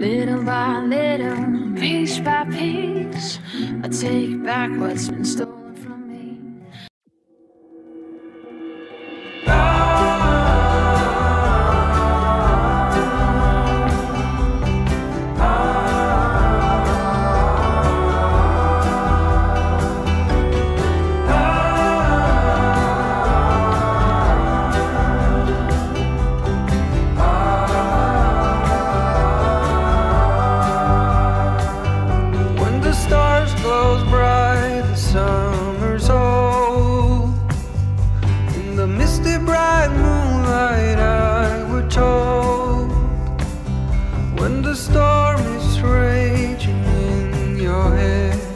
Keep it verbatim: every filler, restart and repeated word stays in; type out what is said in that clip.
Little by little, piece by piece, I take back what's been stolen from me. When the storm is raging in your head,